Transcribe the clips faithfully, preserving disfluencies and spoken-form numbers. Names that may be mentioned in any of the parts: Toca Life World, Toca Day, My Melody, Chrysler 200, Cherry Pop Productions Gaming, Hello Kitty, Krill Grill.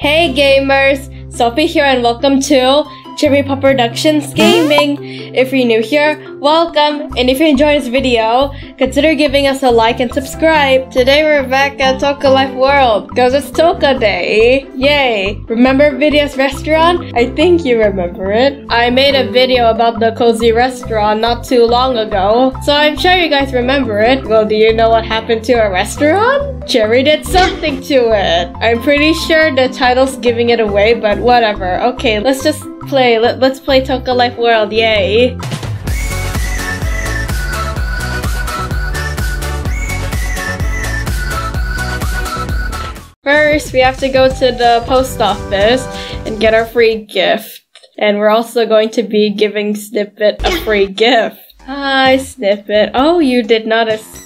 Hey gamers, Sophie here and welcome to Cherry Pop Productions Gaming. If you're new here, welcome, and if you enjoyed this video, consider giving us a like and subscribe. Today we're back at Toca Life World, because it's Toca Day, yay! Remember Video's restaurant? I think you remember it. I made a video about the cozy restaurant not too long ago, so I'm sure you guys remember it. Well, do you know what happened to our restaurant? Cherry did something to it. I'm pretty sure the title's giving it away, but whatever. Okay, let's just play. Let, let's play Toca Life World, yay! First, we have to go to the post office and get our free gift. And we're also going to be giving Snippet a free gift. Hi, Snippet. Oh, you did not escape.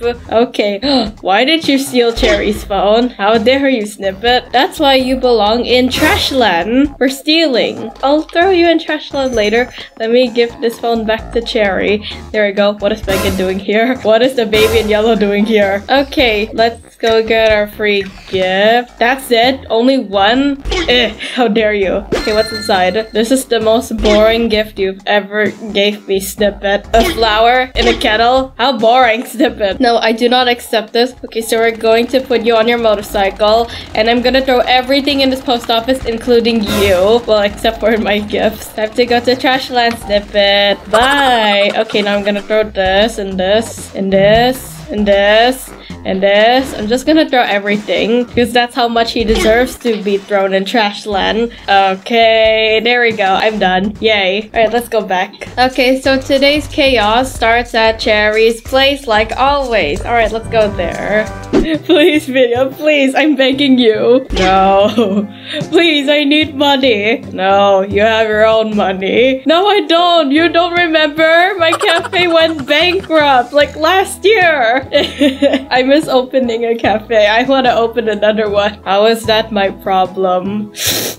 Okay. Why did you steal Cherry's phone? How dare you, Snippet? That's why you belong in Trashland for stealing. I'll throw you in Trashland later. Let me give this phone back to Cherry. There we go. What is Megan doing here? What is the baby in yellow doing here? Okay, let's go get our free gift. That's it? Only one? Eh, how dare you? Okay, what's inside? This is the most boring gift you've ever gave me, Snippet. A flower in a kettle? How boring, Snippet. No, I do not accept this. Okay, so we're going to put you on your motorcycle, and I'm gonna throw everything in this post office, including you. Well, except for my gifts. I have to go to Trashland, Snippet. Bye. Okay, now I'm gonna throw this, and this, and this, and this, and this. I'm just gonna throw everything, because that's how much he deserves to be thrown in Trashland. Okay, there we go. I'm done. Yay. Alright, let's go back. Okay, so today's chaos starts at Cherry's place, like always. Alright, let's go there. Please, Video, please, I'm begging you. No. Please, I need money. No, you have your own money. No, I don't. You don't remember? My cafe went bankrupt, like last year. I miss opening a cafe. I want to open another one. How is that my problem?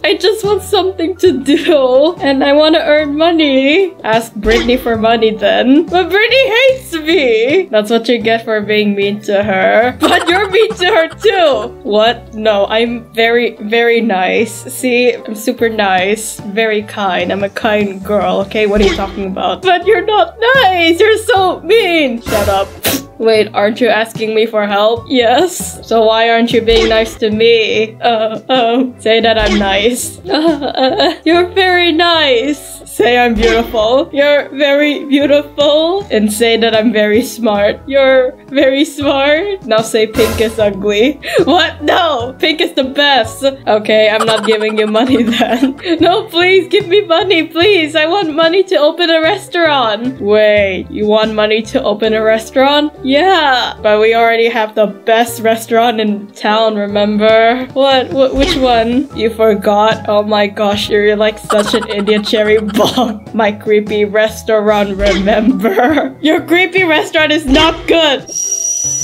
I just want something to do, and I want to earn money. Ask Brittany for money then. But Brittany hates me. That's what you get for being mean to her. But you're mean to her too. What? No, I'm very, very nice. See, I'm super nice. Very kind. I'm a kind girl, okay? What are you talking about? But you're not nice. You're so mean. Shut up. Wait, aren't you asking me for help? Yes. So why aren't you being nice to me? Uh, um, say that I'm nice. Uh, uh, you're very nice. Say I'm beautiful. You're very beautiful. And say that I'm very smart. You're very smart. Now say pink is ugly. What? No! Pink is the best. Okay, I'm not giving you money then. No, please, give me money, please. I want money to open a restaurant. Wait, you want money to open a restaurant? Yeah, but we already have the best restaurant in town, remember? What? Wh which one? You forgot? Oh my gosh, you're like such an idiot, Cherry Bomb. My creepy restaurant, remember? Your creepy restaurant is not good!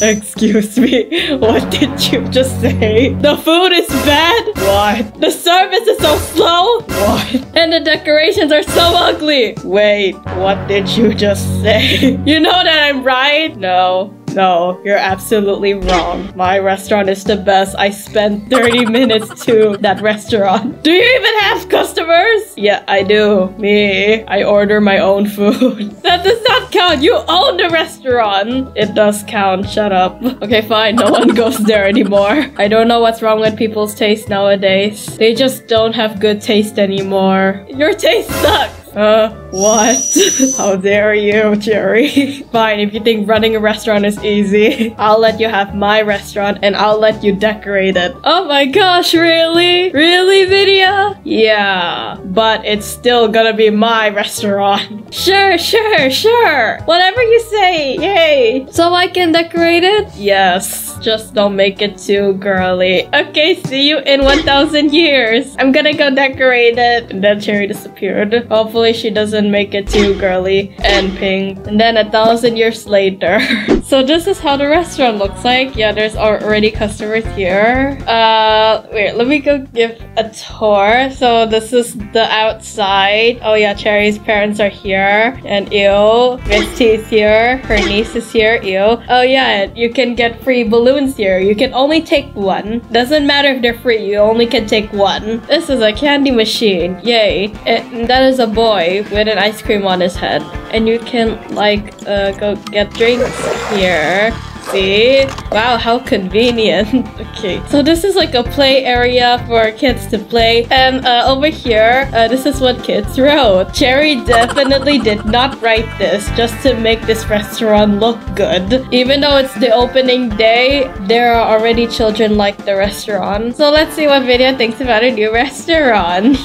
Excuse me, what did you just say? The food is bad? What? The service is so slow? What? And the decorations are so ugly! Wait, what did you just say? You know that I'm right? No. No, you're absolutely wrong. My restaurant is the best. I spent thirty minutes to that restaurant. Do you even have customers? Yeah, I do. Me. I order my own food. That does not count. You own the restaurant. It does count. Shut up. Okay, fine. No one goes there anymore. I don't know what's wrong with people's taste nowadays. They just don't have good taste anymore. Your taste sucks. Uh, what? How dare you, Cherry? Fine, if you think running a restaurant is easy, I'll let you have my restaurant and I'll let you decorate it. Oh my gosh, really? Really, Video? Yeah, but it's still gonna be my restaurant. Sure, sure, sure. Whatever you say, yay. So I can decorate it? Yes, just don't make it too girly. Okay, see you in one thousand years. I'm gonna go decorate it. And then Cherry disappeared. Hopefully she doesn't doesn't make it too girly and pink. And then a thousand years later. So this is how the restaurant looks like. Yeah, there's already customers here. Uh, wait, let me go give a tour. So this is the outside. Oh yeah, Cherry's parents are here. And ew, Misty is here. Her niece is here. Ew. Oh yeah, you can get free balloons here. You can only take one. Doesn't matter if they're free, you only can take one. This is a candy machine. Yay. And that is a boy with an ice cream on his head. And you can like uh, go get drinks here. See? Wow, how convenient. Okay, so this is like a play area for kids to play. And uh, over here, uh, this is what kids wrote. Cherry definitely did not write this just to make this restaurant look good. Even though it's the opening day, there are already children like the restaurant. So let's see what Vidya thinks about a new restaurant.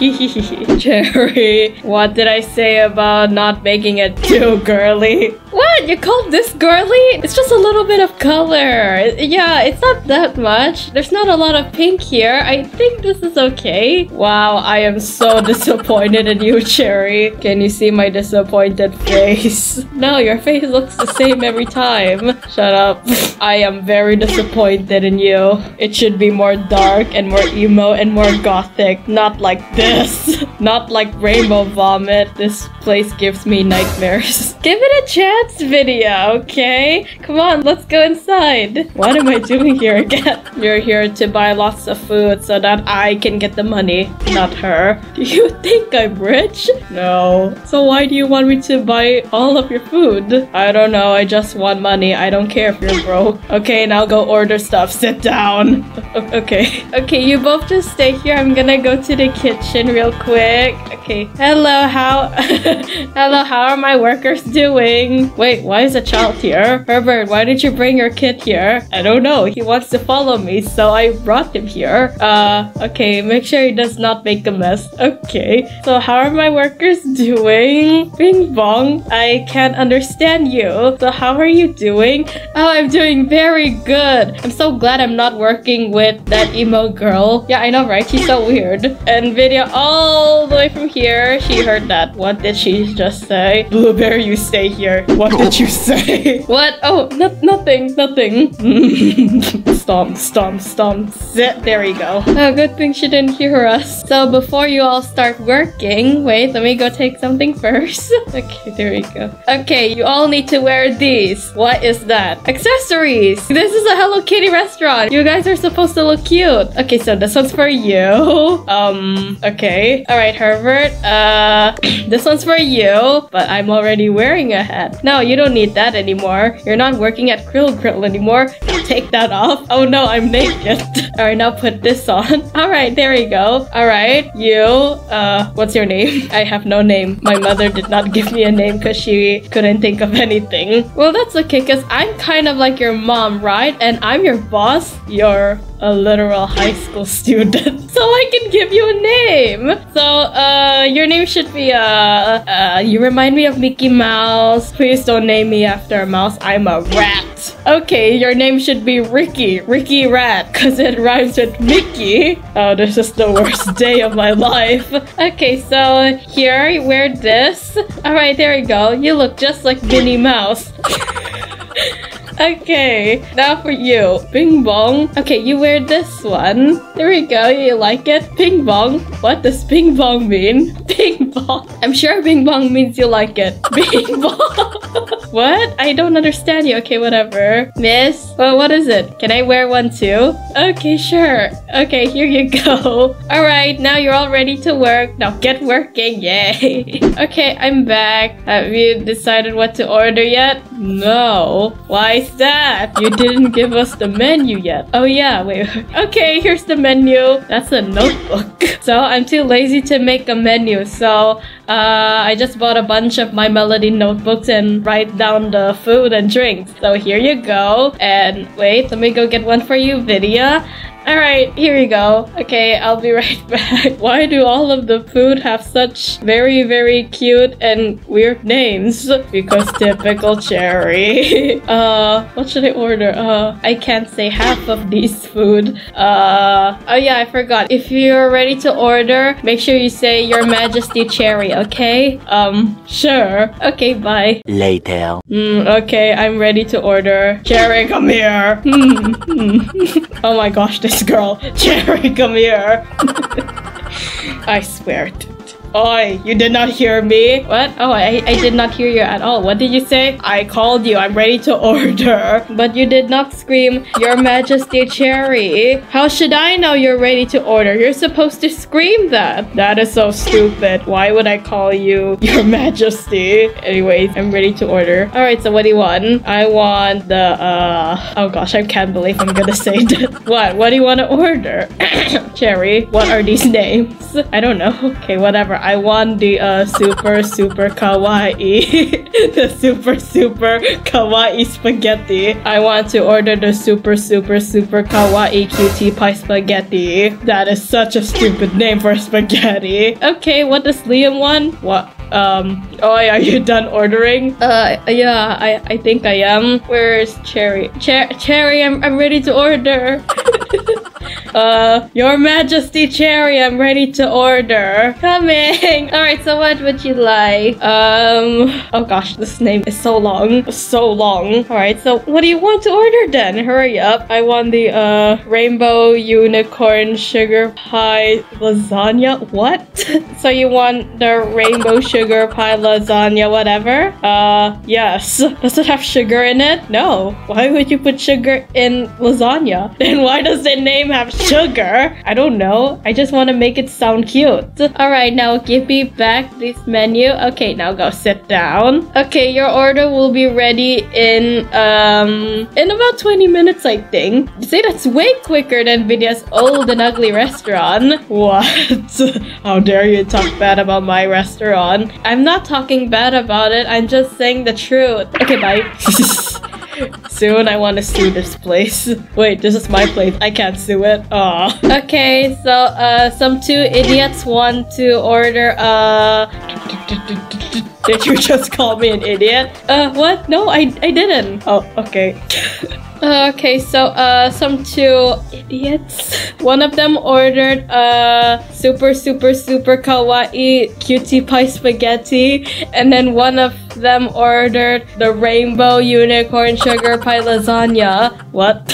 Cherry, what did I say about not making it too girly? What? You called this girly? It's just a little bit of color. Yeah, it's not that much. There's not a lot of pink here. I think this is okay. Wow, I am so disappointed in you, Cherry. Can you see my disappointed face? No, your face looks the same every time. Shut up. I am very disappointed in you. It should be more dark and more emo and more gothic. Not like this. Not like rainbow vomit. This place gives me nightmares. Give it a chance, Vidya, okay? Come on, let's go inside. What am I doing here again? You're here to buy lots of food so that I can get the money, not her. Do you think I'm rich? No. So why do you want me to buy all of your food? I don't know. I just want money. I don't care if you're broke. Okay, now go order stuff. Sit down. Okay. Okay, you both just stay here. I'm gonna go to the kitchen real quick. Okay. Hello, how... Hello, how are my workers doing? Wait, why is a child here? Herbert, why did you bring your kid here? I don't know. He wants to follow me, so I brought him here. Uh, okay, make sure he does not make a mess. Okay. So how are my workers doing? Bing bong, I can't understand you. So how are you doing? Oh, I'm doing very good. I'm so glad I'm not working with that emo girl. Yeah, I know, right? She's so weird. And Vidya all the way from here, she heard that. What did she just say? Blueberry, you stay here. What did you say? What? Oh, not Nothing, nothing. Stomp, stomp, stomp. Sit. There we go. Oh, good thing she didn't hear us. So before you all start working, wait, let me go take something first. Okay, there we go. Okay, you all need to wear these. What is that? Accessories. This is a Hello Kitty restaurant. You guys are supposed to look cute. Okay, so this one's for you. Um, okay. All right, Herbert. Uh, this one's for you, but I'm already wearing a hat. No, you don't need that anymore. You're not working at Krill Grill anymore. Take that off. Oh no, I'm naked. Alright, now put this on. Alright, there we go. Alright, you. Uh, what's your name? I have no name. My mother did not give me a name because she couldn't think of anything. Well, that's okay because I'm kind of like your mom, right? And I'm your boss. You're a literal high school student. So I can give you a name. So, uh, your name should be, uh, uh, you remind me of Mickey Mouse. Please don't name me after a mouse. I'm a rat. Okay, your name should be Ricky. Ricky Rat, because it rhymes with Mickey. Oh, this is the worst day of my life. Okay, so here, wear this. Alright, there you go. You look just like Minnie Mouse. Okay, now for you. Bing bong. Okay, you wear this one. There we go. You like it? Bing bong. What does bing bong mean? Bing bong. I'm sure bing bong means you like it. Bing bong. What? I don't understand you. Okay, whatever. Miss? Well, what is it? Can I wear one too? Okay, sure. Okay, here you go. Alright, now you're all ready to work. Now get working. Yay. Okay, I'm back. Have you decided what to order yet? No. Why is that? You didn't give us the menu yet. Oh yeah, wait. Okay, here's the menu. That's a notebook. So I'm too lazy to make a menu. So uh, I just bought a bunch of My Melody notebooks and write down down the food and drinks. So here you go. And wait, let me go get one for you, Vidya. Alright, here you go. Okay, I'll be right back. Why do all of the food have such very, very cute and weird names? Because typical Cherry. Uh, what should I order? Uh, I can't say half of these food. Uh, oh yeah, I forgot. If you're ready to order, make sure you say Your Majesty Cherry, okay? Um, sure. Okay, bye. Later. Mm, okay, I'm ready to order. Cherry, come here! Oh my gosh, this girl. Cherry, come here. I swear it. Oi, you did not hear me? What? Oh, I, I did not hear you at all. What did you say? I called you. I'm ready to order. But you did not scream, Your Majesty Cherry. How should I know you're ready to order? You're supposed to scream that. That is so stupid. Why would I call you Your Majesty? Anyways, I'm ready to order. Alright, so what do you want? I want the, uh... oh gosh, I can't believe I'm gonna say that. What? What do you want to order? Cherry, what are these names? I don't know. Okay, whatever. I want the uh, super super kawaii, the super super kawaii spaghetti. I want to order the super super super kawaii cutie pie spaghetti. That is such a stupid name for spaghetti. Okay, what does Liam want? What? Um, oh, are you done ordering? Uh, yeah, I, I think I am. Where's Cherry? Cher Cherry, I'm, I'm ready to order. Uh, Your Majesty Cherry, I'm ready to order. Coming! Alright, so what would you like? Um, oh gosh, this name is so long. So long. Alright, so what do you want to order then? Hurry up. I want the, uh, rainbow unicorn sugar pie lasagna. What? So you want the rainbow sugar pie lasagna, whatever? Uh, yes. Does it have sugar in it? No. Why would you put sugar in lasagna? Then why does the name have sugar? Sugar? I don't know. I just want to make it sound cute. Alright, now give me back this menu. Okay, now go sit down. Okay, your order will be ready in, um, in about twenty minutes, I think. You say that's way quicker than Vidya's old and ugly restaurant. What? How dare you talk bad about my restaurant? I'm not talking bad about it. I'm just saying the truth. Okay, bye. Soon I want to sue this place. Wait, this is my place. I can't sue it. Aw. Okay, so uh, some two idiots want to order uh... Did you just call me an idiot? Uh, what? No, I, I didn't. Oh, okay. Okay, so uh, some two idiots. One of them ordered uh, super, super, super kawaii cutie pie spaghetti. And then one of them ordered the rainbow unicorn sugar pie lasagna. What?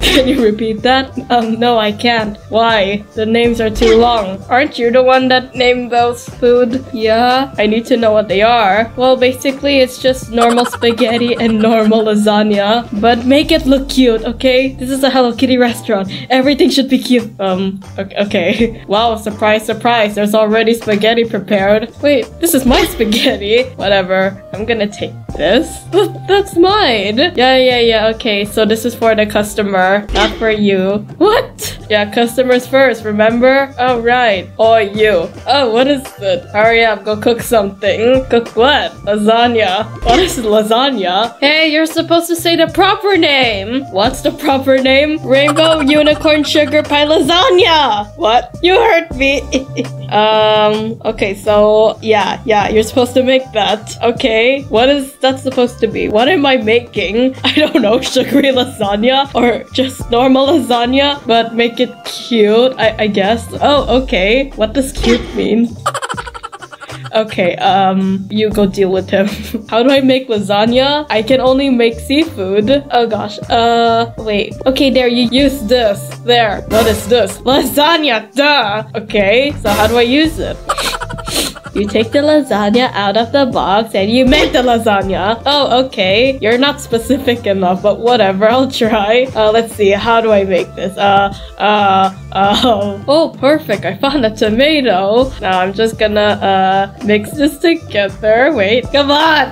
Can you repeat that? Um, no, I can't. Why? The names are too long. Aren't you the one that named those food? Yeah, I need to know what they are. Well, basically, it's just normal spaghetti and normal lasagna. But make it look cute, okay? This is a Hello Kitty restaurant. Everything should be cute. Um, okay. okay. Wow, surprise, surprise. There's already spaghetti prepared. Wait, this is my spaghetti. Whatever. I'm gonna take this. That's mine. Yeah, yeah, yeah. Okay, so this is for the customer, not for you. What? Yeah, customers first, remember? Oh, right. Or you. Oh, what is it? Hurry up, go cook something. Cook what? Lasagna. What is lasagna? Hey, you're supposed to say the proper name. What's the proper name? Rainbow unicorn sugar pie lasagna! What? You heard me! um, okay, so yeah, yeah, you're supposed to make that. Okay, what is that supposed to be? What am I making? I don't know, sugary lasagna or just normal lasagna, but make it cute, I, I guess. Oh, okay. What does cute mean? Okay, um, you go deal with him. How do I make lasagna? I can only make seafood. Oh gosh, uh, wait. Okay, there, you use this. There, what is this? Lasagna, duh! Okay, so how do I use it? You take the lasagna out of the box and you make the lasagna. Oh, okay. You're not specific enough, but whatever. I'll try. Uh, let's see. How do I make this? Uh, uh, uh. Oh, perfect. I found a tomato. Now I'm just gonna, uh, mix this together. Wait. Come on.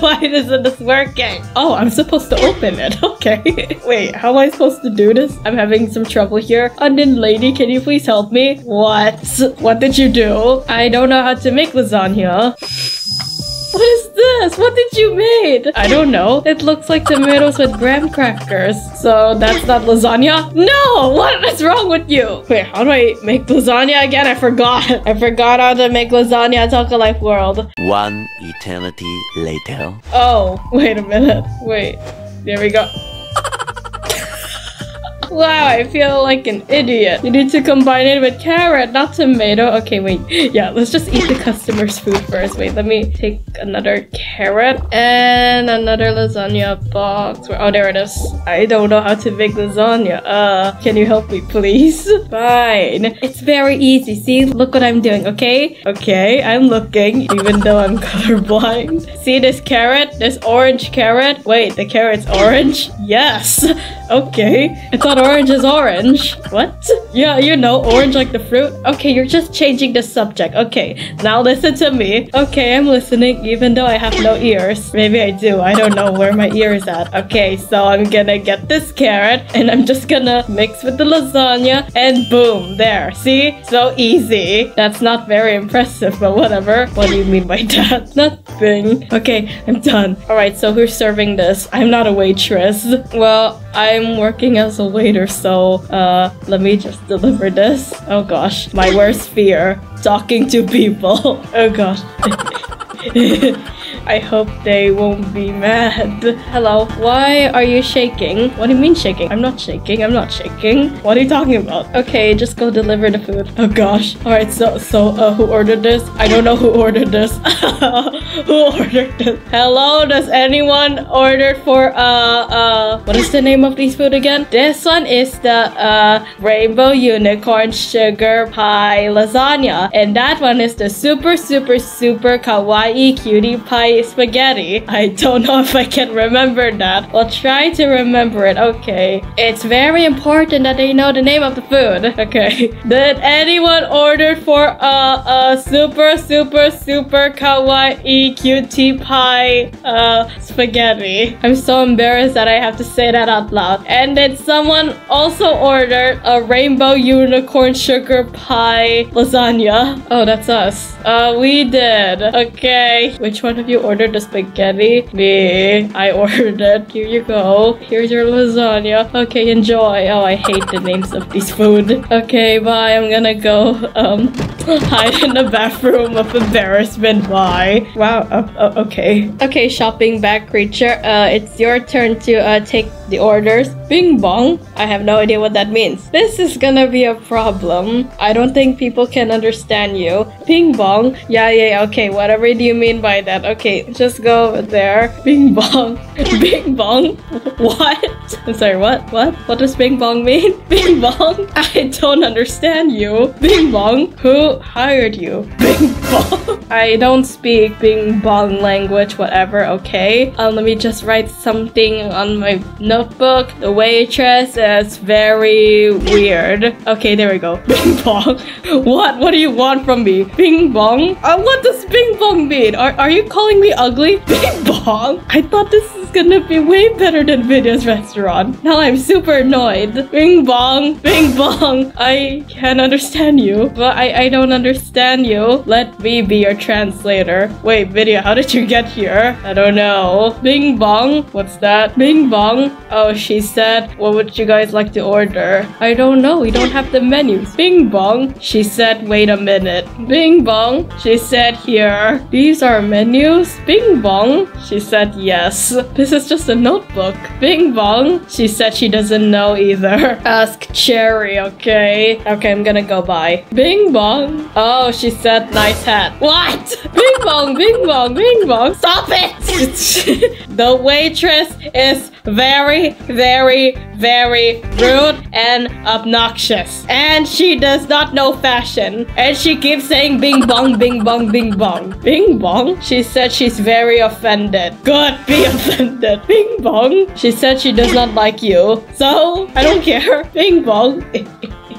Why isn't this working? Oh, I'm supposed to open it. Okay. Wait, how am I supposed to do this? I'm having some trouble here. Onion lady, can you please help me? What? What did you do? I don't know how to make lasagna. What is this? What did you make? I don't know. It looks like tomatoes with graham crackers. So that's not lasagna? No! What is wrong with you? Wait, how do I make lasagna again? I forgot. I forgot how to make lasagna at Toca Life World. One eternity later. Oh, wait a minute. Wait. There we go. Wow, I feel like an idiot. You need to combine it with carrot, not tomato. Okay, wait. Yeah, let's just eat the customer's food first. Wait, let me take another carrot and another lasagna box. Where, oh, there it is. I don't know how to make lasagna. Uh, can you help me, please? Fine. It's very easy. See, look what I'm doing, okay? Okay, I'm looking, even though I'm colorblind. See this carrot? This orange carrot? Wait, the carrot's orange? Yes. Okay. It's not orange. Orange is orange. What? Yeah, you know, orange like the fruit. Okay, you're just changing the subject. Okay, now listen to me. Okay, I'm listening even though I have no ears. Maybe I do. I don't know where my ear is at. Okay, so I'm gonna get this carrot and I'm just gonna mix with the lasagna and boom, there. See? So easy. That's not very impressive, but whatever. What do you mean by that? Nothing. Okay, I'm done. Alright, so who's serving this? I'm not a waitress. Well, I'm working as a waiter. So, uh, let me just deliver this. Oh gosh, my worst fear, talking to people. Oh gosh. I hope they won't be mad. Hello, why are you shaking? What do you mean shaking? I'm not shaking, I'm not shaking. What are you talking about? Okay, just go deliver the food. Oh gosh. Alright, so, so, uh, who ordered this? I don't know who ordered this. Who ordered this? Hello, does anyone order for, uh, uh, what is the name of these food again? This one is the, uh, Rainbow Unicorn Sugar Pie Lasagna. And that one is the super, super, super kawaii cutie pie spaghetti. I don't know if I can remember that. I'll try to remember it. Okay. It's very important that they know the name of the food. Okay. Did anyone order for a, a super, super, super kawaii cutie pie uh, spaghetti? I'm so embarrassed that I have to say that out loud. And did someone also order a rainbow unicorn sugar pie lasagna? Oh, that's us. Uh, we did. Okay. Which one of you ordered the spaghetti? Me. I ordered it. Here you go. Here's your lasagna. Okay, enjoy. Oh, I hate the names of these food. Okay, bye. I'm gonna go um hide in the bathroom of embarrassment. Bye. Wow. Uh, uh, okay. Okay, shopping bag creature. Uh, it's your turn to uh take the orders. Bing bong. I have no idea what that means. This is gonna be a problem. I don't think people can understand you. Bing bong. Yeah, yeah. Okay. Whatever do you mean by that? Okay, just go there. Bing bong. Bing bong? What? I'm sorry, what? What? What does bing bong mean? Bing bong? I don't understand you. Bing bong? Who hired you? Bing bong? I don't speak bing bong language, whatever, okay? Um, let me just write something on my notebook. The waitress is very weird. Okay, there we go. Bing bong? What? What do you want from me? Bing bong? Uh, what does bing bong mean? Are, are you calling me ugly? Bing bong! I thought this is gonna be way better than Video's restaurant. Now I'm super annoyed. Bing bong! Bing bong! I can't understand you. But I, I don't understand you. Let me be your translator. Wait, Video, how did you get here? I don't know. Bing bong? What's that? Bing bong? Oh, she said, what would you guys like to order? I don't know. We don't have the menus. Bing bong? She said, wait a minute. Bing bong? She said, here. These are menus? Bing bong? She said yes. This is just a notebook. Bing bong? She said she doesn't know either. Ask Cherry, okay? Okay, I'm gonna go by. Bing bong? Oh, she said nice hat. What? Bing bong, bing bong, bing bong. Stop it! The waitress is very, very, very rude and obnoxious. And she does not know fashion. And she keeps saying bing bong, bing bong, bing bong. Bing bong? She said she's very offended. Good, be offended. Bing bong. She said she does not like you. So, I don't care. Bing bong.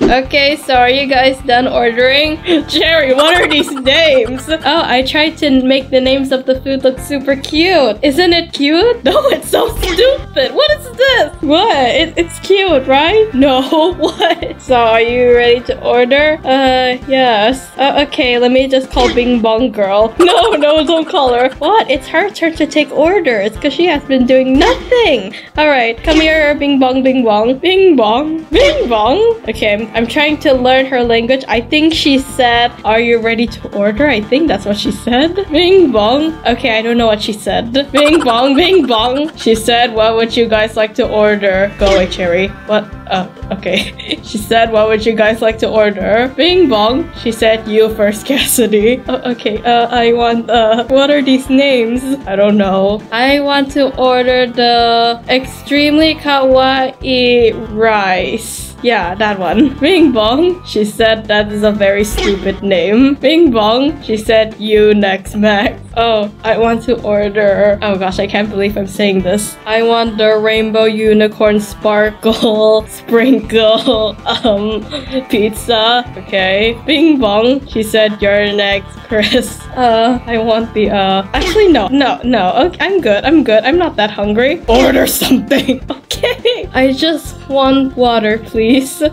Okay, so are you guys done ordering? Cherry, what are these names? Oh, I tried to make the names of the food look super cute. Isn't it cute? No, it's so stupid. What is this? What? It, it's cute, right? No, what? So are you ready to order? Uh, yes. Uh, okay, let me just call Bing Bong Girl. No, no, don't call her. What? It's her turn to take orders because she has been doing nothing. All right, come here, Bing Bong, Bing Bong. Bing Bong, Bing Bong. Okay, I'm, I'm trying to learn her language. I think she said, are you ready to order? I think that's what she said. Bing Bong. Okay, I don't know what she said. Bing Bong, Bing Bong. She said, what would you guys like to order? Go away, Cherry. What? Oh, okay. She said, what would you guys like to order? Bing Bong. She said, you first, Cassidy. Oh, okay, uh, I want, uh, what are these names? I don't know. I want to order the extremely kawaii rice. Yeah, that one. Bing Bong. She said that is a very stupid name. Bing Bong. She said, you next, Max. Oh, I want to order. Oh gosh, I can't believe I'm saying this. I want the rainbow unicorn sparkle sprinkle um pizza. Okay. Bing Bong. She said, you're next, Chris. Uh, I want the uh. Actually, no, no, no. Okay, I'm good. I'm good. I'm not that hungry. Order something. Okay. I just want water, please.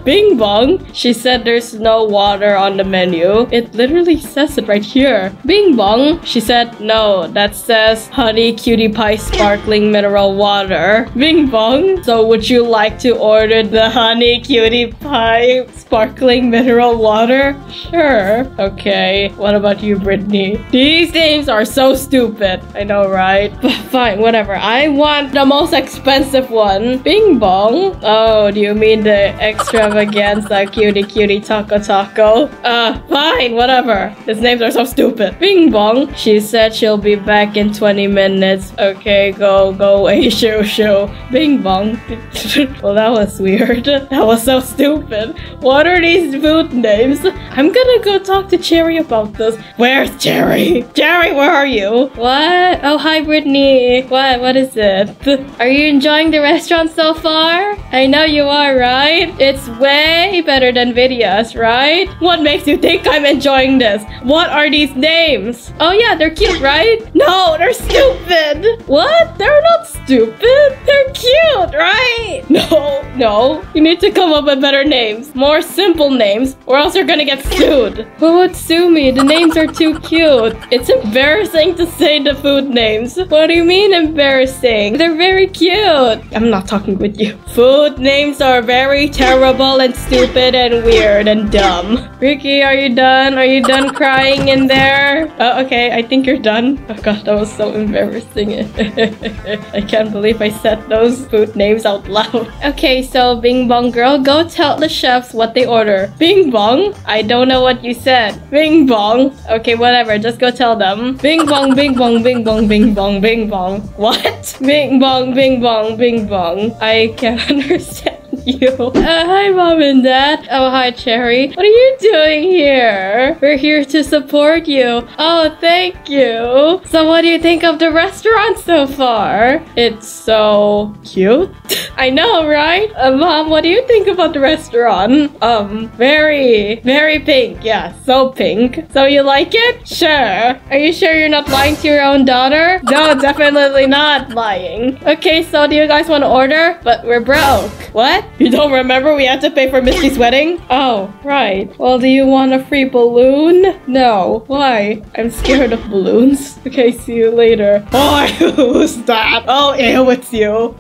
Bing Bong. She said there's no water on the menu. It literally says it right here. Bing Bong. She said no, that says honey cutie pie sparkling mineral water. Bing Bong. So would you like to order the honey cutie pie sparkling mineral water? Sure. Okay. What about you, Brittany? These names are so stupid. I know, right? But fine, whatever. I want the most expensive one. Bing Bong. Oh, do you mean the extravaganza cutie cutie taco taco? Uh, fine, whatever. His names are so stupid. Bing Bong. She said she'll be back in twenty minutes. Okay, go, go away, shoo shoo. Bing Bong. Well, that was weird. That was so stupid. What are these food names? I'm gonna go talk to Cherry about this. Where's Cherry? Cherry, where are you? What? Oh, hi, Brittany. What? What is it? Are you enjoying the restaurant so far? I know you are, right? It's way better than videos, right? What makes you think I'm enjoying this? What are these names? Oh yeah, they're cute, right? No, they're stupid! What? They're not stupid! They're cute, right? No, no. You need to come up with better names. More simple names, or else you're gonna get sued. Who would sue me? The names are too cute. It's embarrassing to say the food names. What do you mean embarrassing? They're very cute. I'm not talking with you. Food names are very terrible and stupid and weird and dumb. Ricky, are you done? Are you done crying in there? Oh, okay. I think you're done. Oh god, that was so embarrassing. I can't believe I said those food names out loud. Okay, so Bing Bong Girl, go tell the chefs what they order. Bing Bong? I don't know what you said. Bing Bong? Okay, whatever. Just go tell them. Bing Bong, Bing Bong, Bing Bong, Bing Bong, Bing Bong. What? Bing Bong, Bing Bong, Bing Bong. I can't understand you. Uh, hi, Mom and Dad. Oh, hi, Cherry. What are you doing here? We're here to support you. Oh, thank you. So what do you think of the restaurant so far? It's so cute. I know, right? Uh, Mom, what do you think about the restaurant? Um, very, very pink. Yeah, so pink. So you like it? Sure. Are you sure you're not lying to your own daughter? No, definitely not lying. Okay, so do you guys want to order? But we're broke. What? You don't remember we had to pay for Misty's wedding? Oh, right. Well, do you want a free balloon? No. Why? I'm scared of balloons. Okay, see you later. Oh, who's that? Oh, ew, it's you.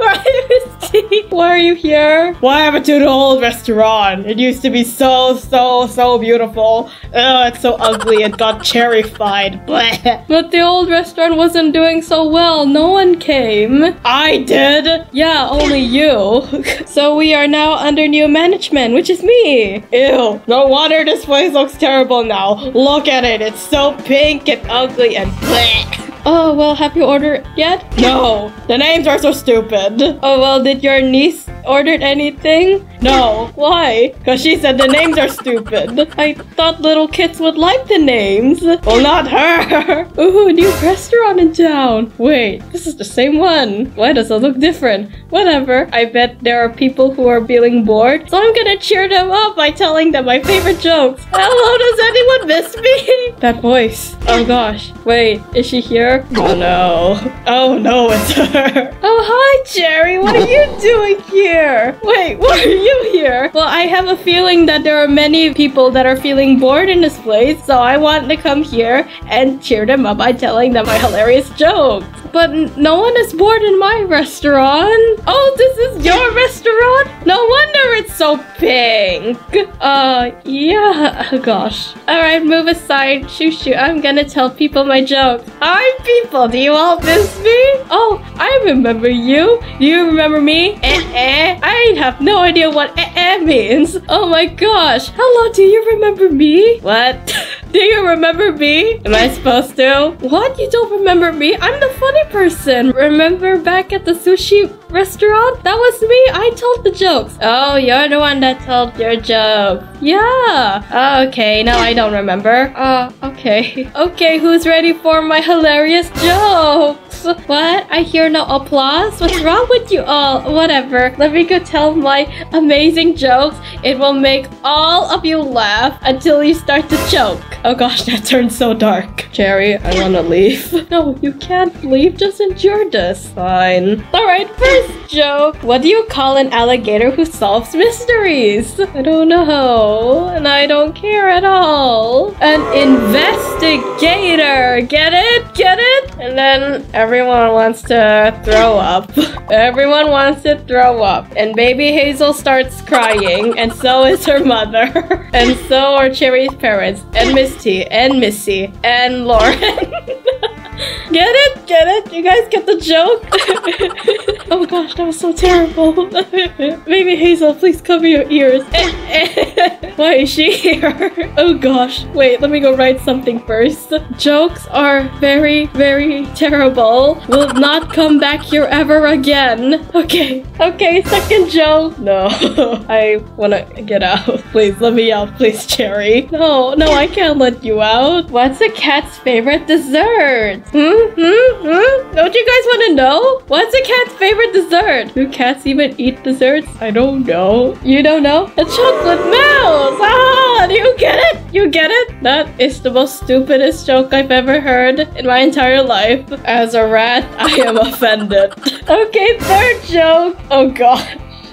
Why are you here? What happened to the old restaurant? It used to be so, so, so beautiful. Oh, it's so ugly. It got cherry-fied. But the old restaurant wasn't doing so well. No one came. I did. Yeah, only you. So we are now under new management, which is me. Ew. No wonder this place looks terrible now. Look at it. It's so pink and ugly and bleh. Oh, well, have you ordered yet? No. The names are so stupid. Oh, well, did your niece ordered anything? No. Why? Because she said the names are stupid. I thought little kids would like the names. Well, not her. Ooh, new restaurant in town. Wait, this is the same one. Why does it look different? Whatever. I bet there are people who are feeling bored, so I'm gonna cheer them up by telling them my favorite jokes. Hello, does anyone miss me? That voice. Oh gosh. Wait, is she here? Oh no. Oh no, it's her. Oh, hi, Cherry. What are you doing here? Wait, why are you here? Well, I have a feeling that there are many people that are feeling bored in this place, so I want to come here and cheer them up by telling them my hilarious jokes. But no one is bored in my restaurant. Oh, this is your restaurant? No wonder it's so pink. Uh, yeah. Oh, gosh. All right, move aside. Shoo shoo. I'm gonna tell people my jokes. Hi, people. Do you all miss me? Oh, I remember you. Do you remember me? Eh, eh. I have no idea what eh, eh means. Oh my gosh. Hello, do you remember me? What? Do you remember me? Am I supposed to? What? You don't remember me? I'm the funny person. Remember back at the sushi restaurant? That was me. I told the jokes. Oh, you're the one that told your joke. Yeah. Oh, okay, now I don't remember. Uh, okay. Okay, who's ready for my hilarious jokes? What? I hear no applause? What's wrong with you all? Whatever. Let me go tell my amazing jokes. It will make all of you laugh until you start to choke. Oh gosh, that turned so dark. Cherry, I wanna leave. No, you can't leave. Just endure this. Fine. Alright, first joke. What do you call an alligator who solves mysteries? I don't know. And I don't care at all. An investigator. Get it? Get it? And then everyone wants to throw up. Everyone wants to throw up. And baby Hazel starts crying. And so is her mother. And so are Cherry's parents. And Miss T. And Missy. And Lauren. Get it? Get it? You guys get the joke? Oh gosh, that was so terrible. Baby Hazel, please cover your ears. Why is she here? Oh gosh. Wait, let me go write something first. Jokes are very, very terrible. Will not come back here ever again. Okay. Okay, second joke. No. I wanna get out. Please, let me out. Please, Cherry. No, no, I can't let you out. What's a cat's favorite dessert? Hmm? Hmm? Hmm? Don't you guys want to know? What's a cat's favorite dessert? Do cats even eat desserts? I don't know. You don't know? A chocolate mouse! Ah! Do you get it? You get it? That is the most stupidest joke I've ever heard in my entire life. As a rat, I am offended. Okay, third joke. Oh god.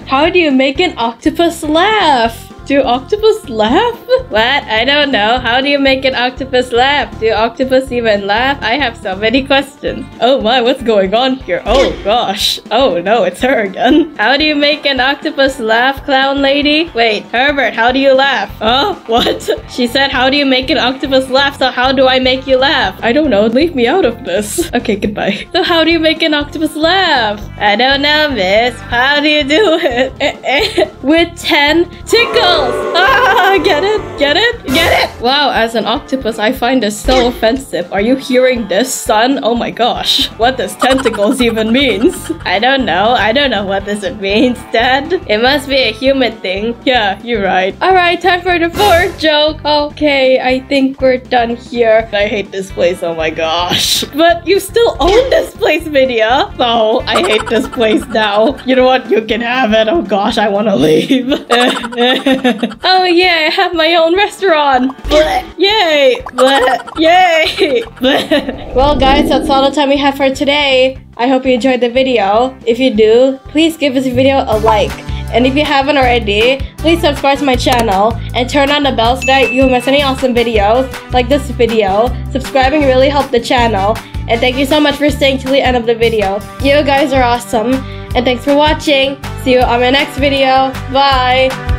How do you make an octopus laugh? Do octopus laugh? What? I don't know. How do you make an octopus laugh? Do octopus even laugh? I have so many questions. Oh my, what's going on here? Oh gosh. Oh no, it's her again. How do you make an octopus laugh, clown lady? Wait, Herbert, how do you laugh? Huh? What? She said, how do you make an octopus laugh? So how do I make you laugh? I don't know. Leave me out of this. Okay, goodbye. So how do you make an octopus laugh? I don't know, miss. How do you do it? With ten tickles. Ah, get it? Get it? Get it? Wow, as an octopus, I find this so offensive. Are you hearing this, son? Oh my gosh. What does tentacles even means? I don't know. I don't know what this means, Dad. It must be a human thing. Yeah, you're right. Alright, time for the fourth joke. Okay, I think we're done here. I hate this place. Oh my gosh. But you still own this place, Vidya. So, I hate this place now. You know what? You can have it. Oh gosh, I want to leave. Oh yeah, I have my own restaurant! Blech. Yay! Blech. Yay! Blech. Well guys, that's all the time we have for today. I hope you enjoyed the video. If you do, please give this video a like. And if you haven't already, please subscribe to my channel and turn on the bell so that you don't miss any awesome videos like this video. Subscribing really helps the channel. And thank you so much for staying till the end of the video. You guys are awesome. And thanks for watching. See you on my next video. Bye!